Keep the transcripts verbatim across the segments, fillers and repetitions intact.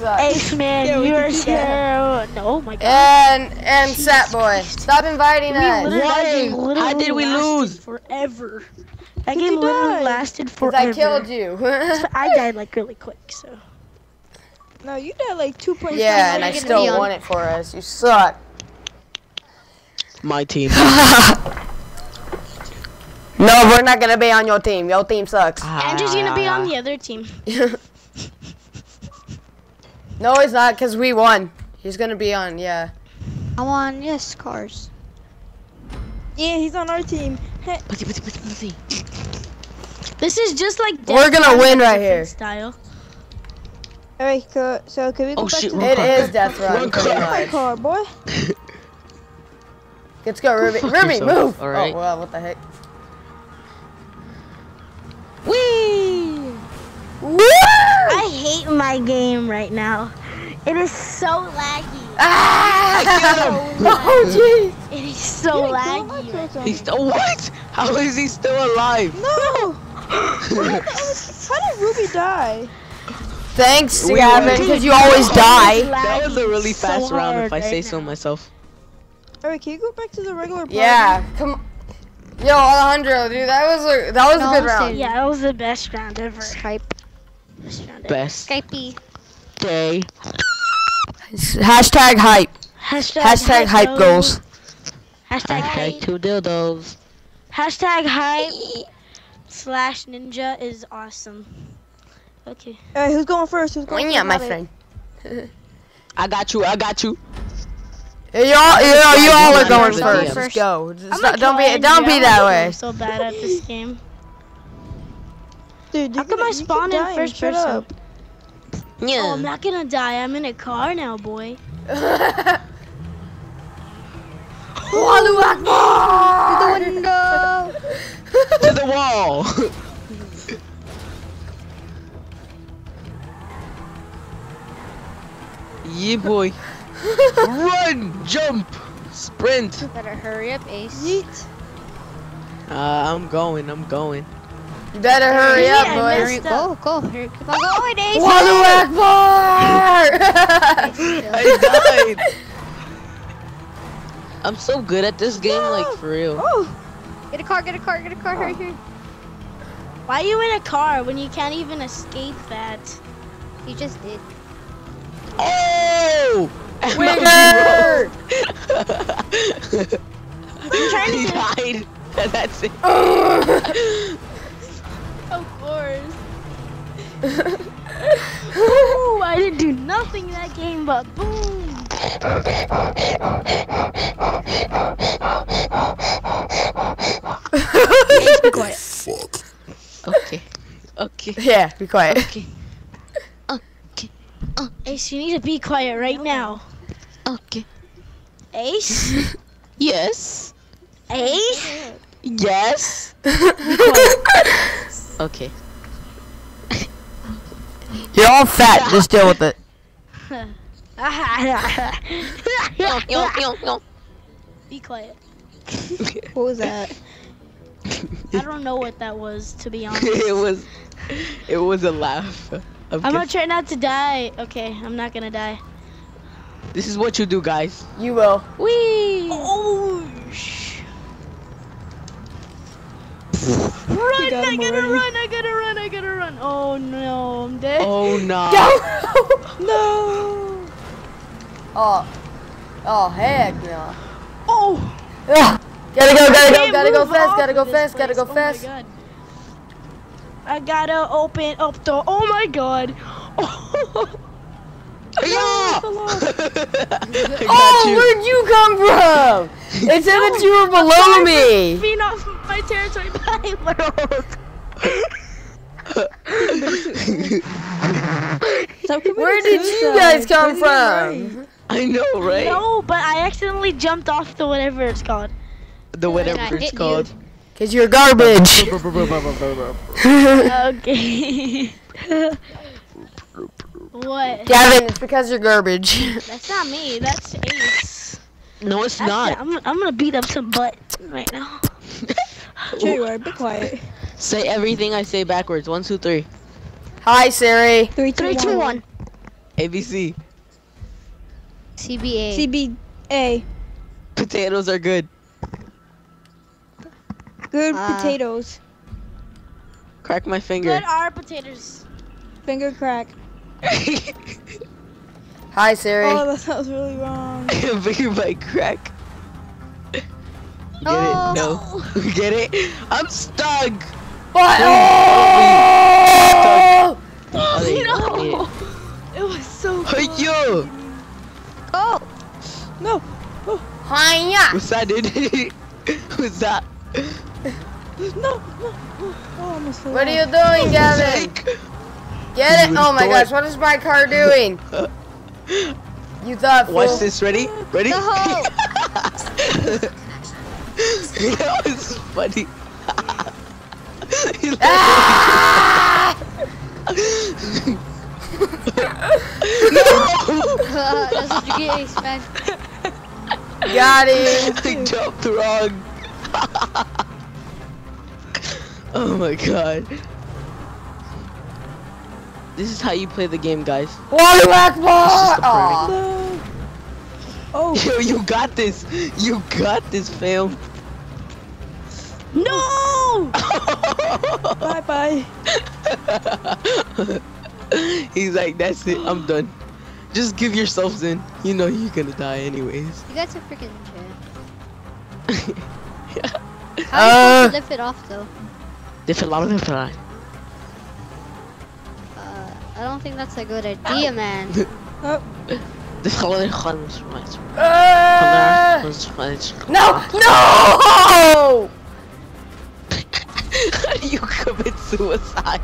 sucks. Ace Man, yeah, you're here. No, oh my God. And and Satboy, stop inviting us. Why? How did we lose? Forever. That game literally lasted forever. Cause I killed you. So I died like really quick. So. No, you died like two places. Yeah, and I still won it for us. You suck. My team. No, we're not gonna be on your team. Your team sucks. I'm just gonna be on the other team. No, it's not, cause we won. He's gonna be on, yeah. I'm on, yes, cars. Yeah, he's on our team. This is just like. We're gonna win right here. Style. All right, so, so can we go oh, back shoot, to the it car. Is death run. Get my car, boy. Let's go, Ruby. Go Ruby, yourself. Move. All right. Oh, well, what the heck. Wee! Woo! I hate my game right now. It is so laggy. Ah! So oh jeez! It is so yeah, laggy. He's still what? How is he still alive? No! How did Ruby die? Thanks, we Gavin, because you always die. That was a really so fast round, if I say right so now. Myself. Alright, can you go back to the regular? Program? Yeah, come on. Yo, Alejandro, dude, that was a that was no, a good round. Yeah, that was the best round ever. Skype. Best. Round ever. Best. Skypey. Day. Hashtag hype. Hashtag, Hashtag hype, hype goals. goals. Hashtag, Hashtag hype. Two dildos. Hashtag hype slash ninja is awesome. Okay. Alright, who's going first? Who's going? Oh, yeah, my friend. I got you. I got you. Y'all, you know, you all are going first. Let's go. Don't, don't be, don't be that way. I'm so bad at this game. Dude, how come I spawn in first person? Yeah. Oh, I'm not gonna die. I'm in a car now, boy. Wallahu Akbar! To the window. To the wall. Yeah, boy. Run, jump, sprint. You better hurry up, Ace. Yeet. Uh, I'm going, I'm going. You better hurry yeah, up, boy. Hurry, go, go, hurry, keep on going, Ace. Wallahu Akbar! I died. I'm so good at this game, like, for real. Oh. Get a car, get a car, get a car, oh. Hurry, hurry. Why are you in a car when you can't even escape that? You just did. Oh! Winner! He died. That's it. Of course. Ooh, I didn't do nothing that game, but boom. Be quiet. Okay. Okay. Yeah. Be quiet. Okay. Uh, Ace, you need to be quiet right no. now. Okay. Ace? Yes. Ace? Yes. Okay. You're all fat, just deal with it. Be quiet. What was that? I don't know what that was, to be honest. It was it was a laugh. I'm, I'm gonna try not to die. Okay, I'm not gonna die. This is what you do, guys. You will. Wee! Oh! Sh run! I gotta run! I gotta run! I gotta run! Oh no! I'm dead. Oh no! No! Oh! Oh heck no! Oh! Ugh. Gotta go! Gotta go! Gotta go fast! Gotta go fast! Gotta go fast! Oh my God. I gotta open up the. Oh my God! Oh, yeah. Oh where'd you come from? It said that you were below me. Being off my territory, by world. Where did you guys come from? I know, right? No, but I accidentally jumped off the whatever it's called. The whatever it's called. Cause you're garbage. Okay. What? Gavin, it's because you're garbage. That's not me. That's Ace. No, it's that's not. The, I'm, I'm gonna beat up some butt right now. Sure you are. Be quiet. Say everything I say backwards. One, two, three. Hi, Siri. Three, two, three, two, one. one. A B C. C B A. C B A. Potatoes are good. Good uh, potatoes. Crack my finger. Good are potatoes. Finger crack. Hi, Siri. Oh, that sounds really wrong. Finger bite crack. Get oh. it? No. Get it? I'm stuck. What? Oh! Stuck. Oh, no. It was so good. Hey, yo. Oh. No. Oh. Hiya. What's that, dude? What's that? No, no. Oh, almost fell. What are you doing, Gavin? Get it? Oh my gosh, what is my car doing? You thought, fool. Watch this, ready? Ready? The hole. That was funny. Ah! No! Uh, that's what you get, man. Got it. I jumped wrong. Oh my god. This is how you play the game, guys. What the no. Oh. Yo, you got this. You got this, fam. No! Bye bye. He's like, that's it. I'm done. Just give yourselves in. You know you're gonna die anyways. You guys are freaking shit. Yeah. How uh, do you lift it off though? Different lot of different. I don't think that's a good idea, Ow. man. Oh. No! No! You commit suicide.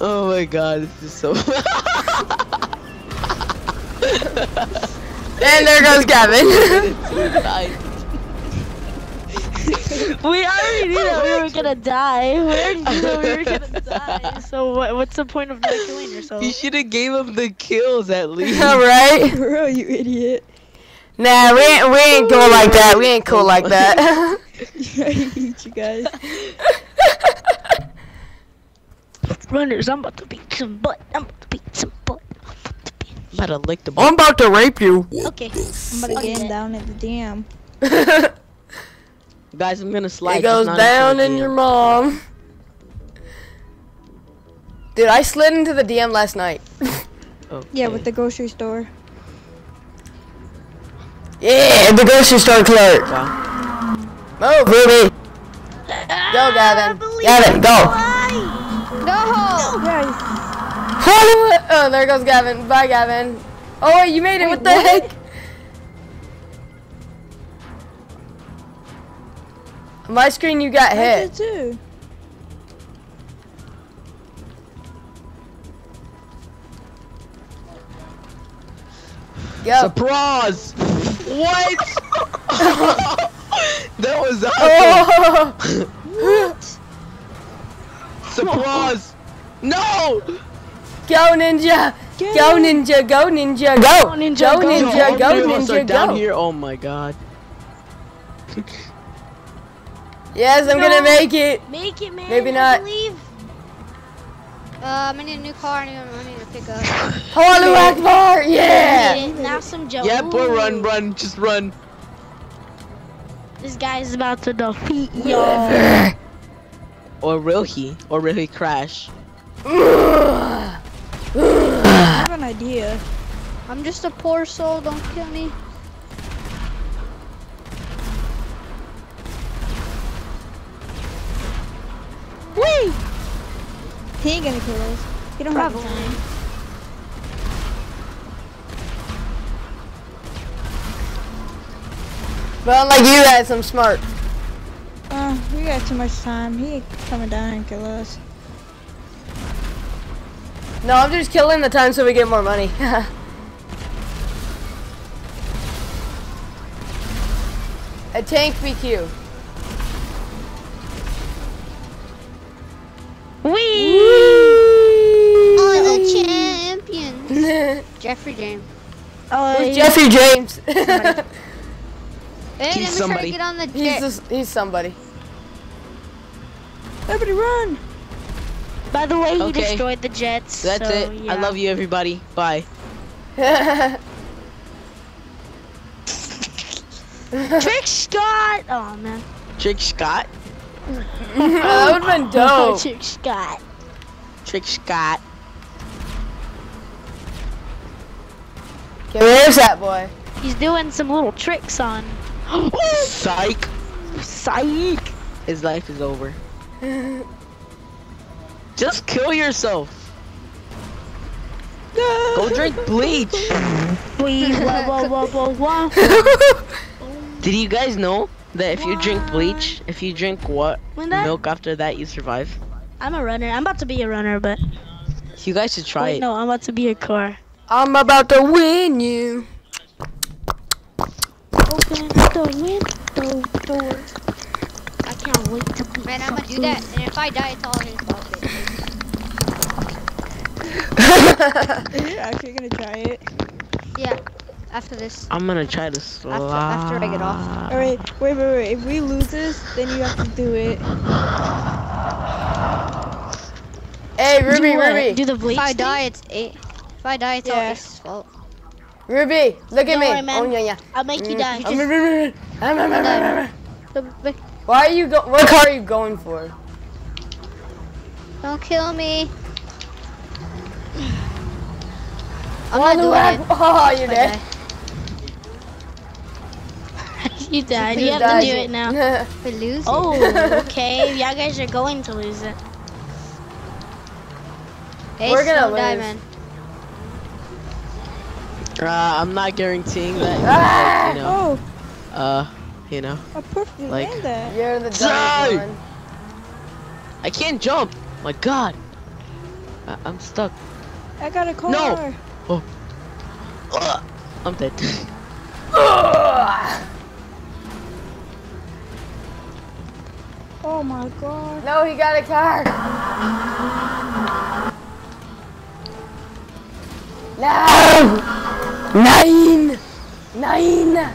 Oh my god, this is so. And there goes Gavin. We already knew that we were gonna die. We already knew that we were gonna die. So what, what's the point of not killing yourself? You should have gave him the kills at least. Alright? Bro, you idiot. Nah, we ain't, we ain't cool like that. We ain't cool like that. I hate you guys. Runners, I'm about to beat some butt. I'm about to beat some butt. I'm about to, beat I'm about to lick the butt. I'm about to rape you. Okay. I'm about to get him down at the dam. Guys, I'm gonna slide. It goes down in your mom. Dude, I slid into the D M last night. Okay. Yeah, with the grocery store. Yeah, the grocery store clerk. Wow. Move, Ruby. Go, Gavin. Gavin, go. Go. No. Oh, there goes Gavin. Bye, Gavin. Oh, wait, you made it. Wait, what the what? heck? My screen, you got I hit. Did too. Yep. Surprise! What? That was awesome. What? Surprise! No! Go ninja! Go, go ninja! Go ninja! Go! Go ninja! Go ninja! Go ninja! Go, go, ninja, go. Ninja, down go. Here. Oh my god. Yes, I'm no. gonna make it. Make it, man. Maybe not. Leave. Uh, I need a new car. I need, I need to pick up. Holy Akbar! Yeah. yeah. Now some jokes. Yep, or run, run, just run. This guy is about to defeat you. Yeah. Or will he? Or will he crash? I have an idea. I'm just a poor soul. Don't kill me. Whee! He ain't gonna kill us. He don't Probably. have time. Well, like you guys, I'm smart. Uh, we got too much time. He ain't coming down and kill us. No, I'm just killing the time so we get more money. A tank B Q. Wee! I'm a champion. Jeffrey James. Oh, Who's yeah. Jeffrey James? Somebody. Hey, he's somebody. Get on the he's, a, he's somebody. Everybody run! By the way, he okay. destroyed the jets. That's so, it. Yeah. I love you, everybody. Bye. Trick Scott! Oh, man. Trick Scott? Oh, that would've been dope. Trick Scott. Trick Scott. Okay, where's that boy? He's doing some little tricks on. Psych. Psych. His life is over. Just kill yourself. No. Go drink bleach. Bleach. Whoa, whoa, whoa, whoa, whoa. Did you guys know that if what? you drink bleach, if you drink what milk after that, you survive? I'm a runner. I'm about to be a runner, but you guys should try Wait, it. No, I'm about to be a car. I'm about to win you. Open the window door. I can't wait to be Man, I'm gonna do that, and if I die, it's all his fault. Are you actually gonna try it? Yeah. After this. I'm gonna try to slide. After, after I get off. Alright, wait, wait, wait. If we lose this, then you have to do it. Hey, Ruby, do Ruby. Do the bleach if I thing? die, it's eight. If I die, it's yeah. all his fault. Ruby, look at Don't me. Worry, man. Oh, yeah, yeah. I'll make you die. Mm. You just... Why are you go? What car are you going for? Don't kill me. I'm One not doing it. Oh, you're dead. You died. You have died. to do it now. We lose. Oh, okay. Y'all guys are going to lose it. Hey, We're gonna lose. Diamond. Uh, I'm not guaranteeing that. Ah! Like, you know, oh. Uh, you know. I perfectly like, landed. You're the one. I can't jump. My God. I I'm stuck. I got a car. No. Oh. Uh, I'm dead. Oh my God. No, he got a car. No. Nine! Nine!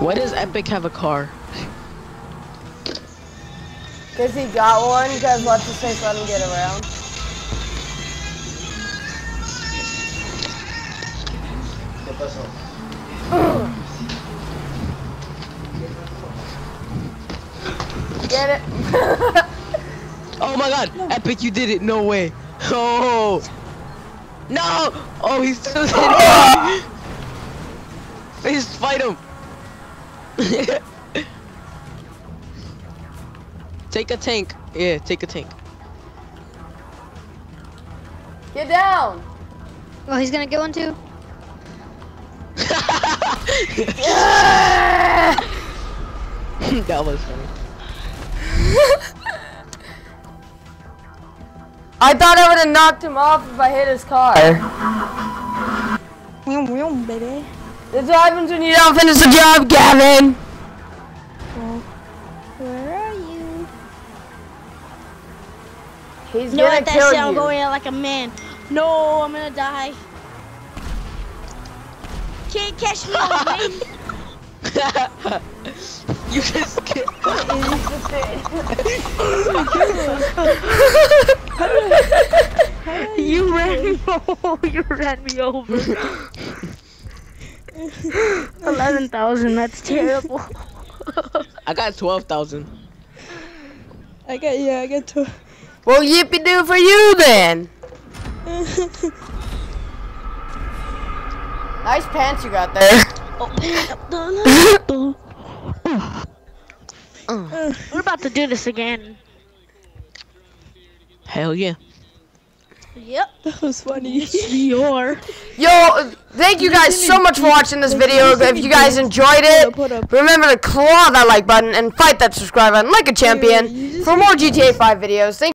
Why does Epic have a car? Cause he got one, cause let's just say let him get around. Get it! Oh my God! No. Epic, you did it! No way! Oh no! Oh, he's still hitting me. Please fight him. Take a tank. Yeah, take a tank. Get down. Oh, he's gonna get one too. That was funny. I thought I would have knocked him off if I hit his car. This happens when you don't finish the job, Gavin. Where are you? He's no, gonna kill you. I'm going out like a man. No, I'm gonna die. Can't catch me, man. You just can't. You ran me over. You ran me over. Eleven thousand. That's terrible. I got twelve thousand. I got yeah. I got twelve. Well, yippee do for you then. Nice pants you got there. Oh. Uh, uh. We're about to do this again. Hell yeah. Yep. That was funny. Yo, thank you guys so much for watching this video. If you guys enjoyed it, remember to claw that like button and fight that subscribe button like a champion for more G T A five videos. Thank